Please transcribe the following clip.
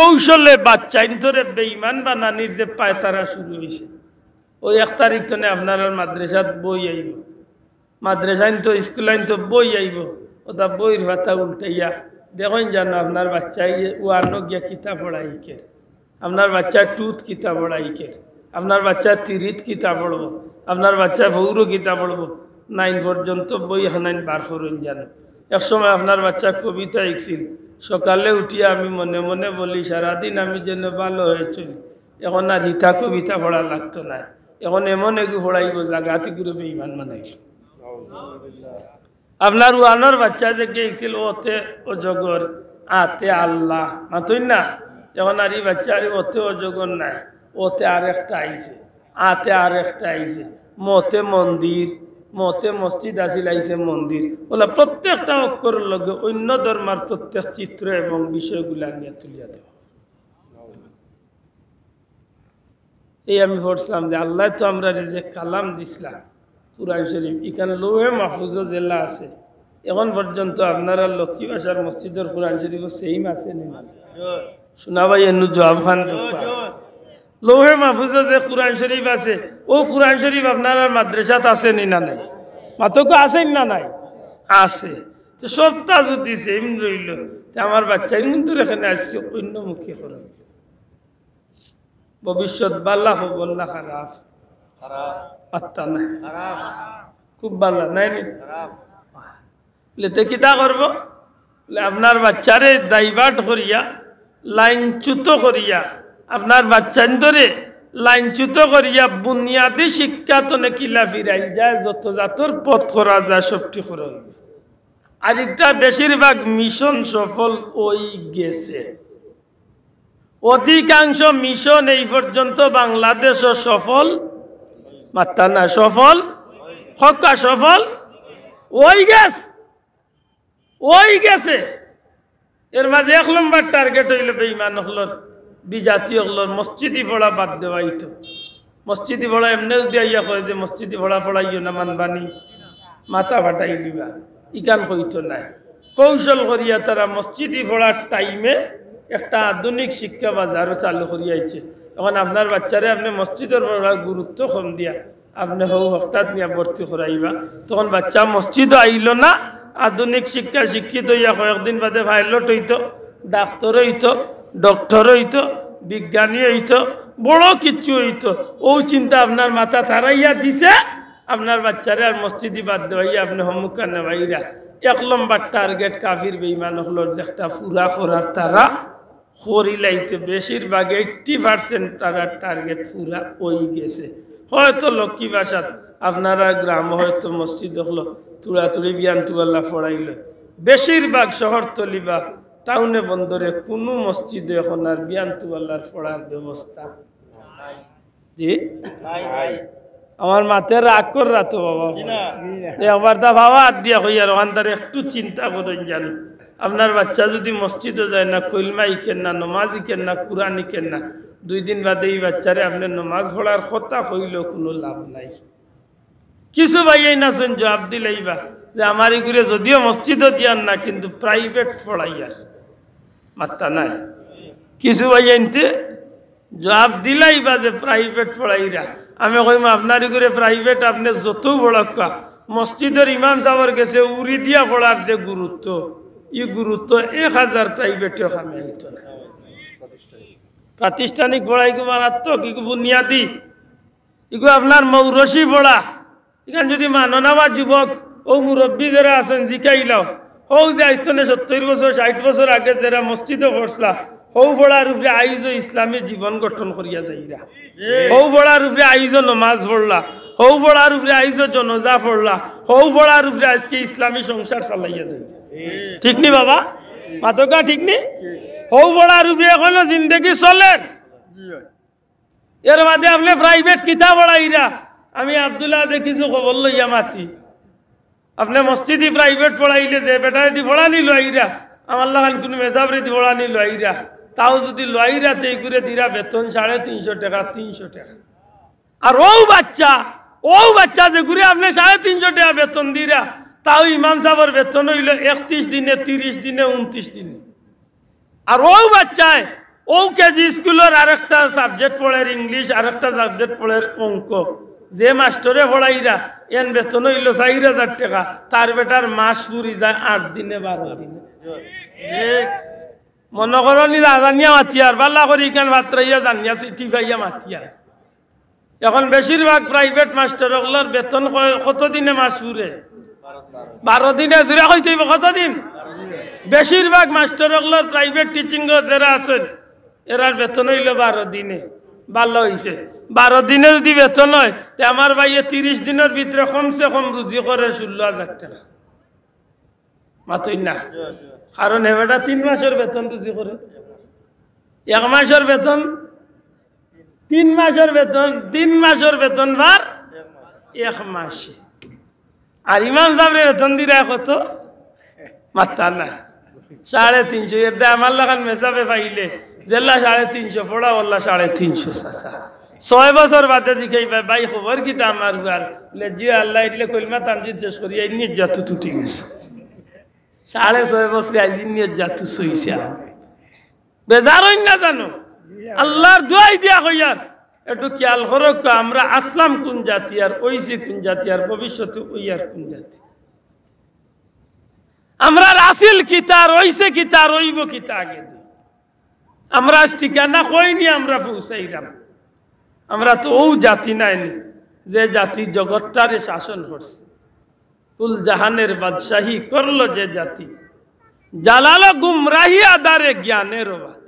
कौशले बच्चा इंतरे बेईमान बनानिर जे पायतारा शुरू होइछे ओ 1 तारिख तने आपनारा मद्रासात बई आइबो मद्रासाइन तो स्कूलाइन तो बई आइबो ओटा बईर पाता उल्टाइया देखोन जानो आपनार बच्चा ओयानो गिया किताब पढ़ाई के आपनार बच्चा टूथ किताब पढ़ाई के आपनार बच्चा तिरित किताब पढ़बो आपनार बच्चा फौरो किताब पढ़बो 9 पर्यन्त बई हनाइन बार करुन जानो एक समय आपनार बच्चा कविता लिखछिल सकाले उठिया मने मने बोली सारा दिन जेन भलो हो चली एखन आर हिता कविता पढ़ा लागत ना एखन एमन एक पढ़ाइब जागाती गुरु बेईमान मानाइल आपनार उहानर बच्चा जे गेछिल ओते अजगर आते आल्ला मातुन ना एखन आर ई बच्चार ओते अजगर ना ओते आरेकटा आइछे आते आरेकटा आइछे मते मंदिर मते मस्जिद आसिल आइसे मंदिर बोला प्रत्येकटा अक्षर लगे अन्य धर्मार प्रत्येक चित्र एवं विषयगुला निये तुलिया दे ये आमी पढ़छिलाम जे आल्लाह तो आमरा जे कलाम दिछला कुरान शरीफ इखाने लौहे महफूज जेला आछे एखन पर्यन्त आपनारा लक्की भाषार मस्जिदर कुरान शरीफ सेम आछे ना शुनाबाई एनु जवाब खान लौहे महफूज जे कुरान शरीफ आछे ओ कुरान शरीफ आपनारा मद्रासात आछे ना ना मातो को आछे ना ना आछे तो सबटा যদি सेम রইল তে আমার বাচ্চা কিন্তু এখানে আজকে অন্যমুখী করবে भविष्यत बाला हो बोलना खराब खराब अत्ता ना खराब खूब बाला नहीं खराब लेते किता करबो ले अपनार बच्चारे डाइवर्ट करिया लाइनच्युत करिया अपनार बच्चारे लाइनच्युत करिया बुनियादी शिक्षा तो ने किला फिराई जाए जत जातर पथ खरा जाए सबटी खरा आर एकटा बेशिरभाग मिशन सफल ओई गेछे अधिकांश मिशन এই পর্যন্ত বাংলাদেশ सफल মাতানা सफल হক্কা सफल ওই গেছে এর মাঝে এক নম্বর টার্গেট হইল বেঈমান হলর বিজাতি হলর মসজিদি পড়া বাদ দেওয়াইতো মসজিদি পড়া এমনে যদি আইয়া কয় যে মসজিদি পড়া পড়াইও না মানবানি মাথা ফাটাই দিবা ইকান কইতো না কৌশল করিয়া তারা মসজিদি পড়ার টাইমে एक आधुनिक शिक्षा बजारों चालू करिए एखन आपनार बाच्चारे आपने मस्जिदर पढ़ार गुरुत्व कम दिया आपने हौ हठात निया भर्ती कराइबा तखन बाच्चा मस्जिद आइलो ना आधुनिक शिक्षा शिक्षित हइया कयेकदिन बादे पायलट हइतो डाक्तर हइतो डॉक्टर हइतो विज्ञानी हइतो बड़ो किछु हइतो ओ चिंता आपनार माथा थाराइया दिछे आपनार बाच्चारे आर मस्जिदी बाद देवाइया आपनि हम्मुखा नेवाइरा एक लम्बा टार्गेट काफिर बेईमान हलो जेटा पूरा करार तारा खरी लाइते बेशिरभाग 80% तारा टार्गेट पूरा ओई गेछे हयतो लक्की भाषा आपनारा ग्राम हयतो मस्जिद हलो तुड़ातुड़ी बियान तुल्ला पड़ाइलो बेशिरभाग शहर तलिबा टाउने बंदरे कोनो मस्जिदे एखन आर बियान तुल्लार पड़ार व्यवस्था नाइ जी नाइ আমার মাতে রাগ কররা তো বাবা একবার তা বাবা হাত দিয়া কইয়া রহানদার একটু চিন্তা করেন জান আপনার বাচ্চা যদি মসজিদে যায় না কলমা ইকেন না নামাজ ইকেন না কোরআন ইকেন না দুই দিন বাদে এই বাচ্চারে আপনি নামাজ পড়ার কথা কইলো কোনো লাভ নাই কিছু ভাইই না শুন জবাব দিলাইবা যে আমারই ঘুরে যদিও মসজিদে দিয়ান না কিন্তু প্রাইভেট পড়াইয়া মাত্তা নাই কিছু ভাইইনতে জবাব দিলাইবা যে প্রাইভেট পড়াইরা हमें कहीम अपनारी घरे प्राइवेट अपने जतो बड़ा मस्जिदर इमाम साहबर गेसे उड़ी दिया पड़ार जो गुरुत्व ये गुरुत्व 1000 प्राइवेट हमें प्रातिष्ठानिक पढ़ाई को मारात्मक इको बुनियादी इको अपनार मौरसी पढ़ा इखान जो माननामा युवक ओ मुरब्बी जरा आसन जिकाइलाओ हौ जे आइसने 70 बछर 60 बछर आगे जरा मस्जिद पढ़सला हौ बड़ार रूपे आइज इस्लामी जीवन गठन करिया जाइरा हौ बड़ार रूपे आइज नमाज पढ़ला हौ बड़ार रूपे आइज जनजा पढ़ला हौ बड़ार रूपे आज के इस्लामी संसार चलाइया जाइरा ठीक नहीं बाबा मातोका ठीक नहीं हौ बड़ार रूपे एखोनो जिंदगी चले एर बादे आपने प्राइवेट किताब पढ़ाइरा आमी आब्दुल्लाह दे किछु खबर लइया माती आपने मस्जिदी प्राइवेट पढ़ाइले जे बेटाय दी पढ़ा निलो आइरा आमाल्ला खान कोनो मेजाब रीति पढ़ा निलो आइरा তাও যদি লয়রা তেই করে দিরা বেতন 350 টাকা 300 টাকা আর ও বাচ্চা যে ঘুরে আপনি 350 টাকা বেতন দিরা তাও ইমাম সাহেবের বেতন হইল 31 দিনে 30 দিনে 29 দিনে আর ও বাচ্চায় ओके स्कूलर और एक सबजेक्ट पढ़ार इंग्लिश और एक सबजेक्ट पढ़ार अंक जे मास्टरे पढ़ाईरा एन वेतन हईल 4000 टाका तार बेटार मास पूरी जाए 8 दिने 12 दिने मन करो निजानिया मातियार बाला करी कान भातराइया जानिया चिठी पाइया मातियार एखन बेशिरभाग प्राइवेट मास्टरगुलार वेतन कत दिने मास पूरे 12 दिने जुरा कइते कत दिन बेशिरभाग मास्टरगुलार प्राइवेट टीचिंग जरा आछेन एरार वेतन हईल 12 दिने बाला हईसे 12 दिन जो वेतन है तो हमार भाई 30 दिन भरे कम से कम रुजी कर 16,000 टाका मातना कारण हे बेटा 3 मासर वेतन रुजी कर 1 मासर वेतन 3 मासर वेतन 3 मासर वेतन बार 1 मास और इमाम साहब वेतन दी रहा कत माताना 350 एट हमार लगान मेसाबे पाइले जिला 350 फोड़ा वल्ला 350 चाचा 6 বছর বাদে দিকেই ভাই খবর কি তা আমার ঘর লেজি আল্লাহ ইতলে কলমা তামজিদ শেষ করি এই নিজ জাত টুটি গেছে 6.5 বছর আই নিজ জাত সইছে বেজার হই না জানো আল্লাহর দোয়াই দিয়া কইয়ার একটু খেয়াল করো তো আমরা আসলাম কোন জাতি আর ওইসি কোন জাতি আর ভবিষ্যতে ওইয়ার কোন জাতি আমরা রাসিল কি তার ওইসে কি তার রইব কি তা আগে আমরা ঠিকানা কইনি আমরা পৌঁছাইলাম আমরা তো ও জাতি নাই যে জাতি জগৎটারে শাসন করছে কুল জাহানের বাদশাহী করলো যে জাতি জালাল গুমরাহি আদারে জ্ঞানের